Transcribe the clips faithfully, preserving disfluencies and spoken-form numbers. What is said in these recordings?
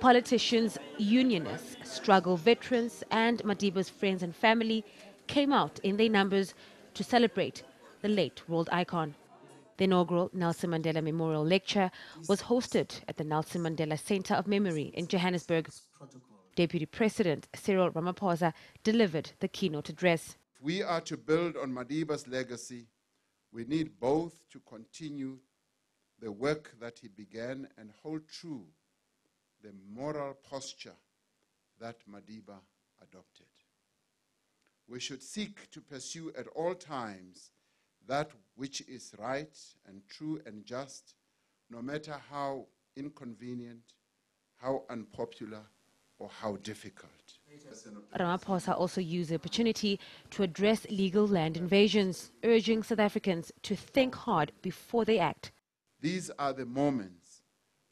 Politicians, unionists, struggle veterans and Madiba's friends and family came out in their numbers to celebrate the late world icon. The inaugural Nelson Mandela Memorial Lecture was hosted at the Nelson Mandela Centre of Memory in Johannesburg. Deputy President Cyril Ramaphosa delivered the keynote address. If we are to build on Madiba's legacy, we need both to continue the work that he began and hold true the moral posture that Madiba adopted. We should seek to pursue at all times that which is right and true and just, no matter how inconvenient, how unpopular, or how difficult. Ramaphosa also used the opportunity to address legal land invasions, urging South Africans to think hard before they act. These are the moments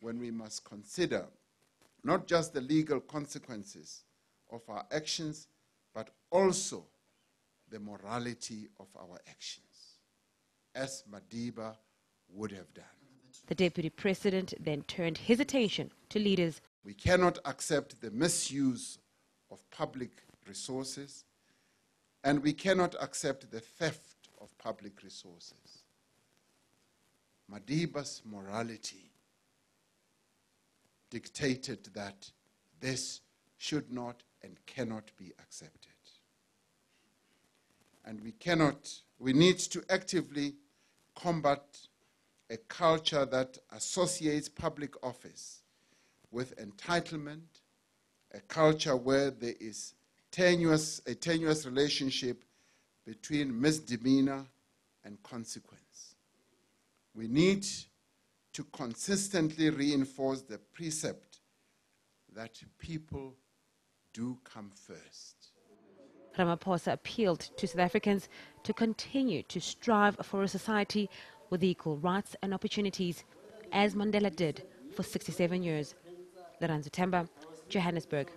when we must consider not just the legal consequences of our actions, but also the morality of our actions, as Madiba would have done. The Deputy President then turned his attention to leaders. We cannot accept the misuse of public resources, and we cannot accept the theft of public resources. Madiba's morality dictated that this should not and cannot be accepted. And we cannot, we need to actively combat a culture that associates public office with entitlement, a culture where there is tenuous, a tenuous relationship between misdemeanor and consequence. We need to consistently reinforce the precept that people do come first. Ramaphosa appealed to South Africans to continue to strive for a society with equal rights and opportunities, as Mandela did for sixty-seven years. Lerato Themba, Johannesburg.